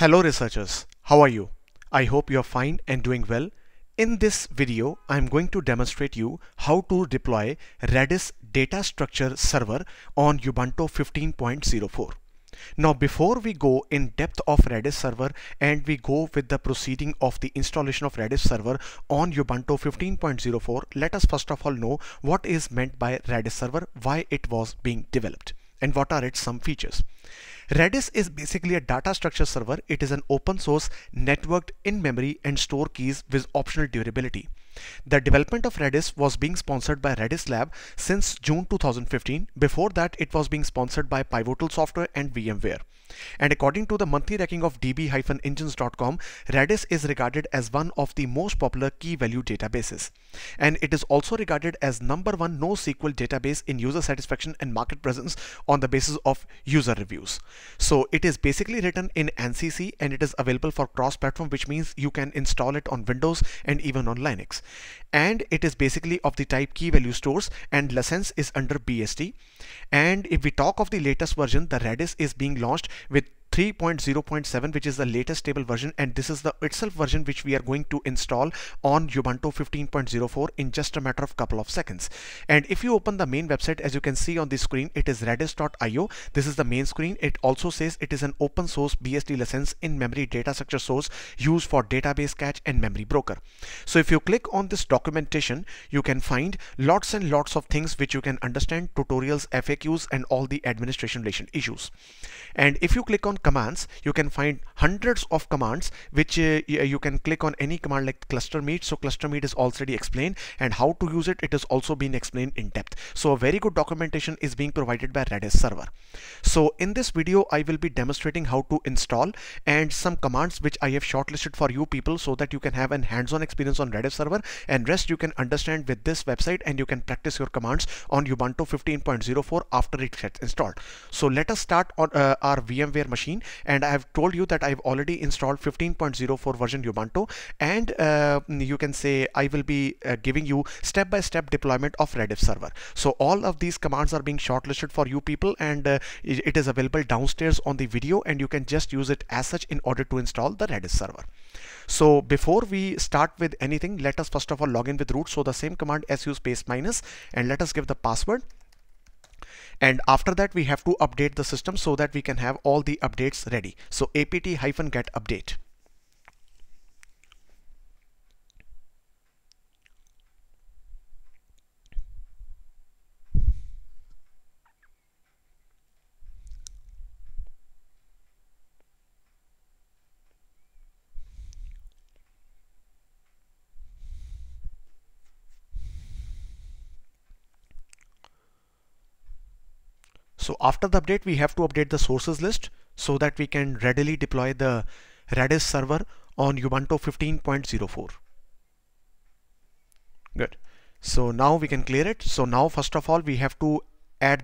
Hello researchers, how are you? I hope you're fine and doing well. In this video, I'm going to demonstrate you how to deploy Redis data structure server on Ubuntu 15.04. Now before we go in depth of Redis server and we go with the proceeding of the installation of Redis server on Ubuntu 15.04, let us first of all know what is meant by Redis server, why it was being developed, and what are its some features. Redis is basically a data structure server. It is an open source, networked in-memory and store keys with optional durability. The development of Redis was being sponsored by Redis Lab since June 2015. Before that, it was being sponsored by Pivotal Software and VMware. And according to the monthly ranking of db-engines.com, Redis is regarded as one of the most popular key value databases. And it is also regarded as number one NoSQL database in user satisfaction and market presence on the basis of user reviews. So it is basically written in ANSI C and it is available for cross-platform, which means you can install it on Windows and even on Linux. And it is basically of the type key value stores and license is under BSD. And if we talk of the latest version, the Redis is being launched with 3.0.7, which is the latest stable version, and this is the itself version which we are going to install on Ubuntu 15.04 in just a matter of couple of seconds. And if you open the main website, as you can see on the screen, it is redis.io. This is the main screen. It also says it is an open source BSD license in memory data structure source used for database cache and memory broker. So if you click on this documentation, you can find lots and lots of things which you can understand, tutorials, FAQs, and all the administration relation issues. And if you click on commands, you can find hundreds of commands which you can click on any command like cluster meet. So cluster meet is already explained, and how to use it is also been explained in depth. So a very good documentation is being provided by Redis server. So in this video I will be demonstrating how to install and some commands which I have shortlisted for you people, so that you can have an hands-on experience on Redis server, and rest you can understand with this website and you can practice your commands on Ubuntu 15.04 after it gets installed. So let us start on our VMware machine. And I have told you that I've already installed 15.04 version Ubuntu, and you can say I will be giving you step-by-step deployment of Redis server. So all of these commands are being shortlisted for you people, and it is available downstairs on the video, and you can just use it as such in order to install the Redis server. So before we start with anything, let us first of all log in with root. So the same command su space minus, and let us give the password. And after that we have to update the system so that we can have all the updates ready. So apt-get update. So after the update, we have to update the sources list so that we can readily deploy the Redis server on Ubuntu 15.04. Good. So now we can clear it. So now first of all, we have to add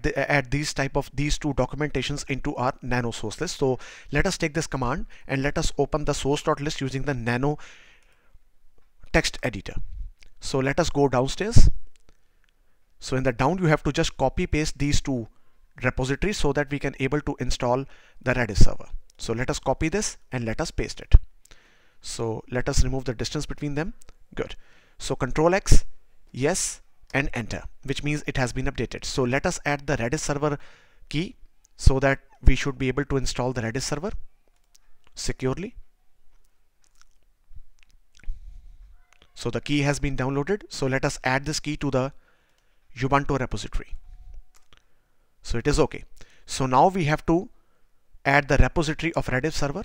these two documentations into our nano source list. So let us take this command and let us open the source.list using the nano text editor. So let us go downstairs. So in the down, you have to just copy paste these two repository so that we can able to install the Redis server. So let us copy this and let us paste it. So let us remove the distance between them. Good. So Control X, yes, and enter, which means it has been updated. So let us add the Redis server key so that we should be able to install the Redis server securely. So the key has been downloaded. So let us add this key to the Ubuntu repository. So it is okay. So now we have to add the repository of Redis server.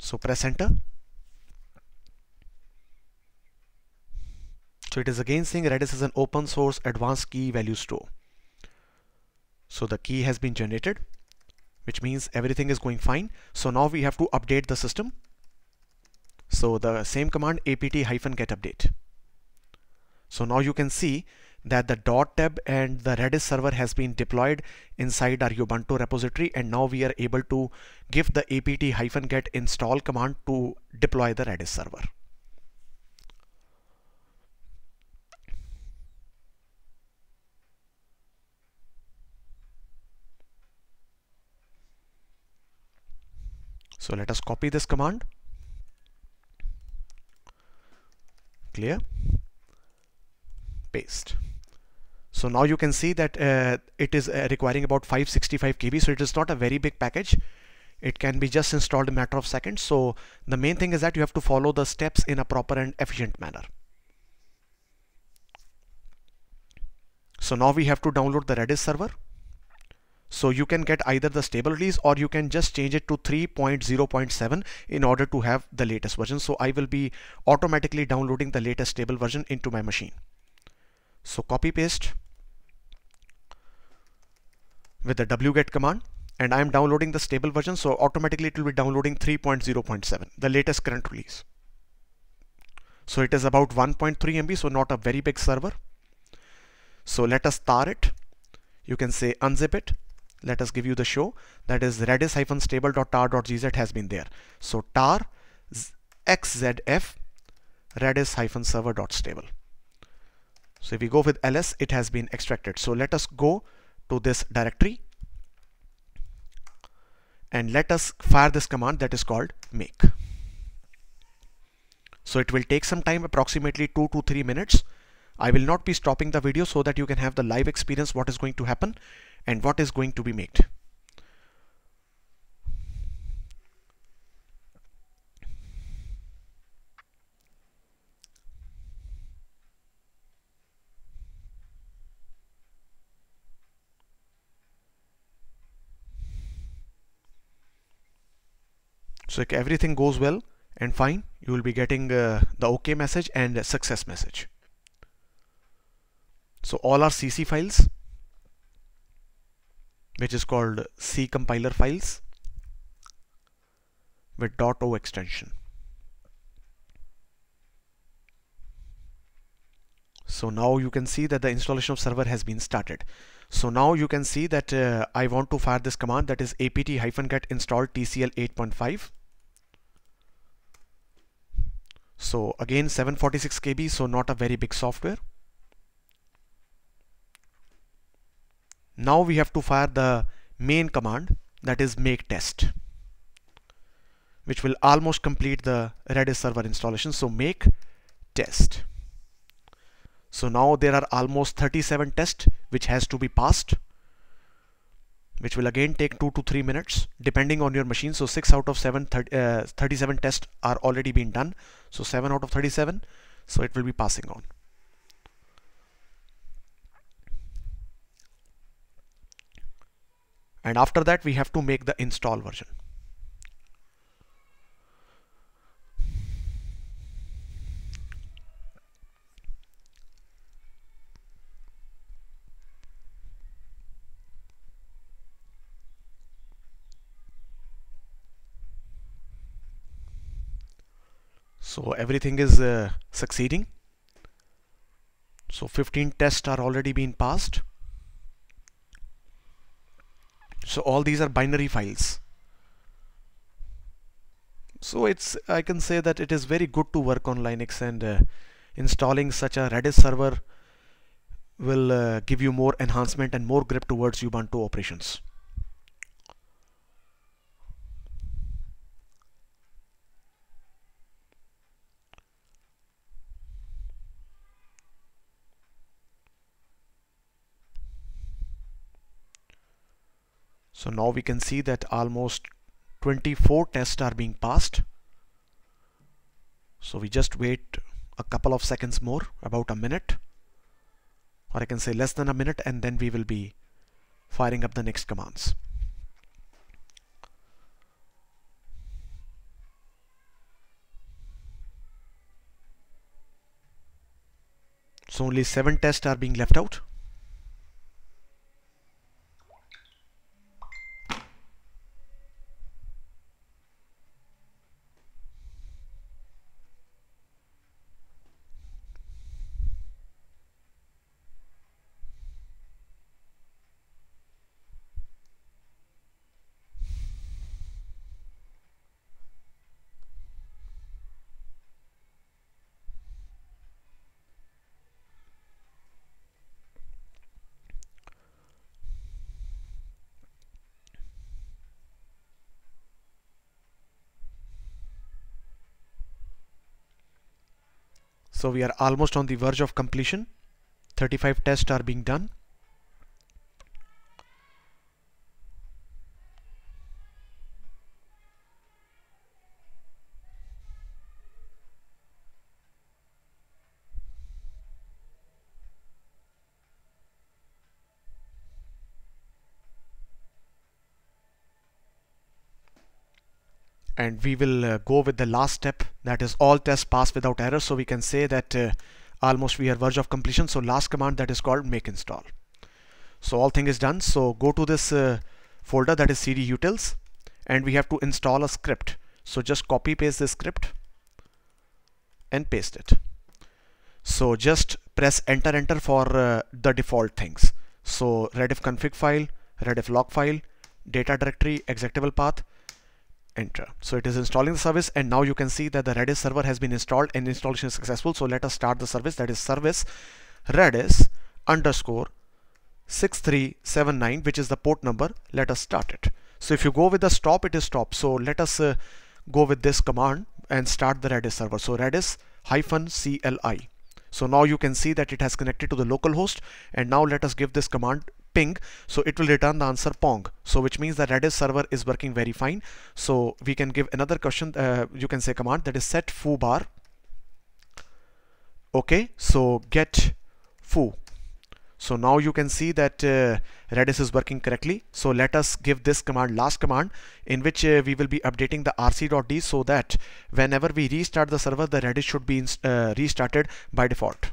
So press enter. So it is again saying Redis is an open source advanced key value store. So the key has been generated, which means everything is going fine. So now we have to update the system. So the same command apt-get update. So now you can see that the .deb and the Redis server has been deployed inside our Ubuntu repository, and now we are able to give the apt-get install command to deploy the Redis server. So let us copy this command. Clear. Paste. So now you can see that it is requiring about 565 KB. So it is not a very big package. It can be just installed in a matter of seconds. So the main thing is that you have to follow the steps in a proper and efficient manner. So now we have to download the Redis server. So you can get either the stable release or you can just change it to 3.0.7 in order to have the latest version. So I will be automatically downloading the latest stable version into my machine. So copy paste with the wget command, and I am downloading the stable version, so automatically it will be downloading 3.0.7, the latest current release. So it is about 1.3 MB, so not a very big server. So let us tar it. You can say unzip it. Let us give you the show. That is redis-stable.tar.gz has been there. So tar xzf redis-server.stable. So if we go with ls, it has been extracted. So let us go to this directory and let us fire this command that is called make. So it will take some time, approximately 2 to 3 minutes. I will not be stopping the video so that you can have the live experience what is going to happen and what is going to be made. So if everything goes well and fine, you will be getting the OK message and success message. So all our CC files, which is called C compiler files with .o extension. So now you can see that the installation of server has been started. So now you can see that I want to fire this command, that is apt-get install TCL 8.5. So again 746 KB, so not a very big software. Now we have to fire the main command, that is make test, which will almost complete the Redis server installation. So make test. So now there are almost 37 tests which has to be passed, which will again take 2 to 3 minutes depending on your machine. So 6 out of 37 tests are already been done. So 7 out of 37. So it will be passing on. And after that, we have to make the install version. So everything is succeeding. So 15 tests are already been passed. So all these are binary files. So it's, I can say that it is very good to work on Linux, and installing such a Redis server will give you more enhancement and more grip towards Ubuntu operations. So now we can see that almost 24 tests are being passed. So we just wait a couple of seconds more, about a minute, or I can say less than a minute, and then we will be firing up the next commands. So only 7 tests are being left out. So we are almost on the verge of completion. 35 tests are being done. And we will go with the last step, that is all tests pass without error. So we can say that almost we are verge of completion. So last command, that is called make install. So all thing is done. So go to this folder, that is cd utils, and we have to install a script. So just copy paste this script and paste it. So just press enter for the default things. So Redis config file, Redis log file, data directory, executable path, enter. So it is installing the service, and now you can see that the Redis server has been installed and installation is successful. So let us start the service, that is service Redis underscore 6379, which is the port number. Let us start it. So if you go with the stop, it is stop. So let us go with this command and start the Redis server. So Redis hyphen CLI. So now you can see that it has connected to the local host, and now let us give this command ping. So it will return the answer pong. So which means the Redis server is working very fine. So we can give another question, you can say command, that is set foo bar. Okay, so get foo. So now you can see that Redis is working correctly. So let us give this command, last command, in which we will be updating the rc.d so that whenever we restart the server, the Redis should be restarted by default.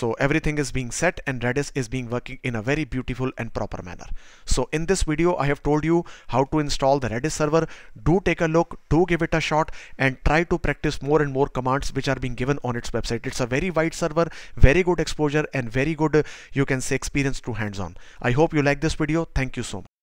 So everything is being set and Redis is being working in a very beautiful and proper manner. So in this video, I have told you how to install the Redis server. Do take a look, do give it a shot, and try to practice more and more commands which are being given on its website. It's a very wide server, very good exposure, and very good, you can say, experience through hands-on. I hope you like this video. Thank you so much.